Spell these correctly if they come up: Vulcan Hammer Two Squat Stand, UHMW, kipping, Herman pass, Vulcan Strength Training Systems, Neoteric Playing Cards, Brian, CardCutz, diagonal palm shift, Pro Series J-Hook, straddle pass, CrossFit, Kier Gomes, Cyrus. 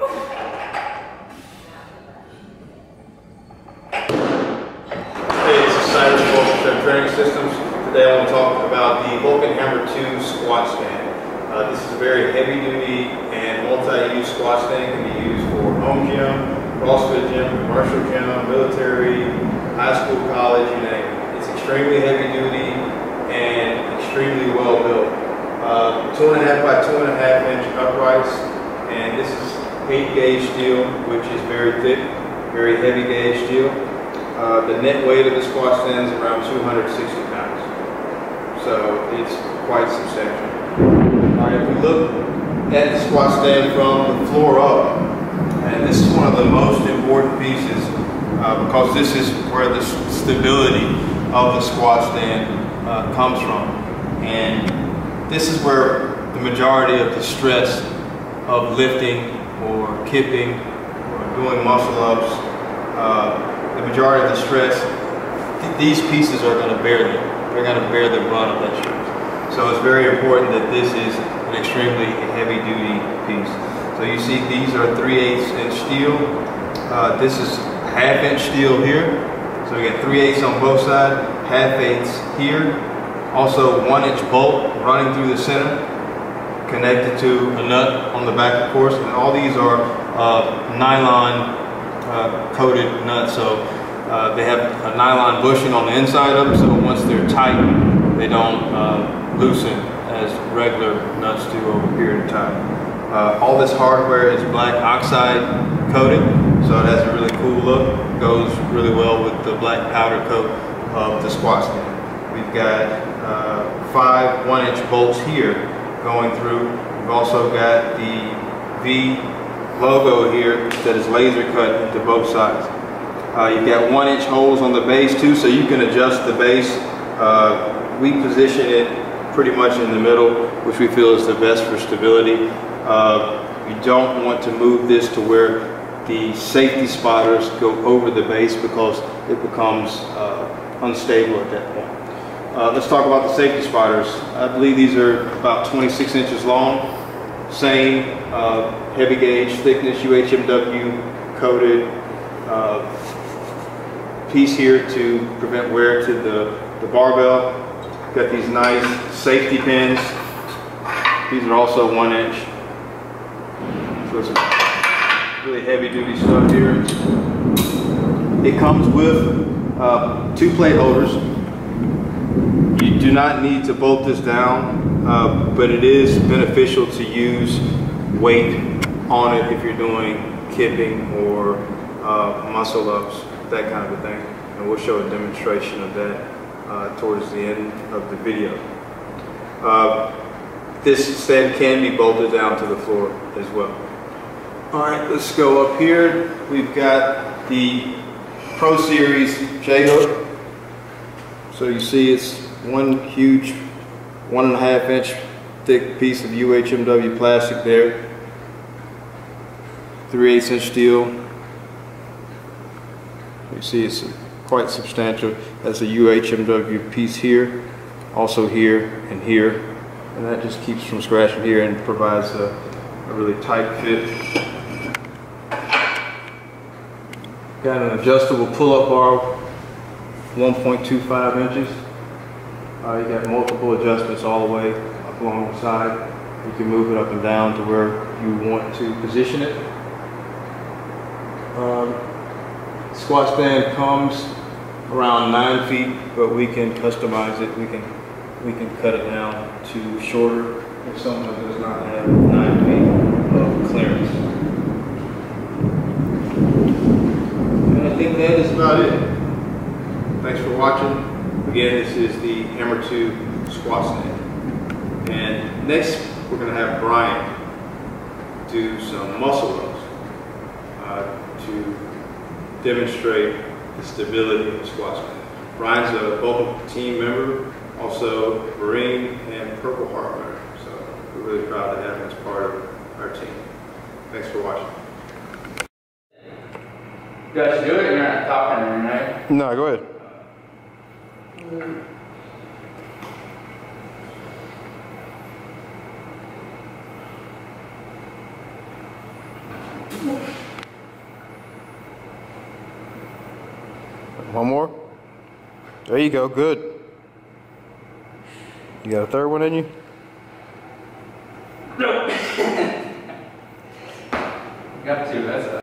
Hey, this is Cyrus from Vulcan Strength Training Systems. Today I want to talk about the Vulcan Hammer 2 Squat Stand. This is a very heavy duty and multi-use squat stand. It can be used for home gym, CrossFit gym, commercial gym, military, high school, college, you name it. It's extremely heavy duty and extremely well built. 2.5 by 2.5 inch uprights, and this is 8 gauge steel, which is very thick, very heavy gauge steel. The net weight of the squat stand is around 260 pounds, so it's quite substantial. All right, if we look at the squat stand from the floor up, and this is one of the most important pieces because this is where the stability of the squat stand comes from, and this is where the majority of the stress of lifting or kipping or doing muscle ups, the majority of the stress, these pieces are going to bear them. They're going to bear the brunt of that stress. So it's very important that this is an extremely heavy duty piece. So you see these are 3/8 inch steel. This is 1/2 inch steel here. So we got 3/8 on both sides, 1/2 inch here. Also 1 inch bolt running through the center, connected to a nut on the back, of course. And all these are nylon coated nuts, so they have a nylon bushing on the inside of them, so once they're tight, they don't loosen as regular nuts do over a period of time. All this hardware is black oxide coated, so it has a really cool look. It goes really well with the black powder coat of the squat stand. We've got 5 1-inch bolts here going through. We've also got the V logo here that is laser cut into both sides. You've got 1-inch holes on the base too, so you can adjust the base. We position it pretty much in the middle, which we feel is the best for stability. You don't want to move this to where the safety spotters go over the base because it becomes unstable at that point. Let's talk about the safety spotters. I believe these are about 26 inches long, same heavy gauge thickness, UHMW coated piece here to prevent wear to the barbell. Got these nice safety pins. These are also 1 inch. So some really heavy duty stuff here. It comes with 2 plate holders. You do not need to bolt this down, but it is beneficial to use weight on it if you're doing kipping or muscle ups, that kind of a thing. And we'll show a demonstration of that towards the end of the video. This stand can be bolted down to the floor as well. All right, let's go up here. We've got the Pro Series J-Hook. So you see it's one huge 1.5 inch thick piece of UHMW plastic there, 3/8 inch steel. You see it's quite substantial. That's a UHMW piece here, also here, and that just keeps from scratching here and provides a really tight fit. Got an adjustable pull-up bar, 1.25 inches. You got multiple adjustments all the way up along the side. You can move it up and down to where you want to position it. Squat stand comes around 9 feet, but we can customize it. We can cut it down to shorter if someone does not have 9 feet of clearance. And I think that is about it. Thanks for watching. Again, this is the Hammer 2 Squat Stand. And next, we're going to have Brian do some muscle ups to demonstrate the stability of the squat stand. Brian's a Vulcan team member, also Marine and Purple Heart winner. So we're really proud to have him as part of our team. Thanks for watching. You guys do it? You're not talking, right? No, go ahead. One more. There you go, good. You got a third one in you? No. Got two, that's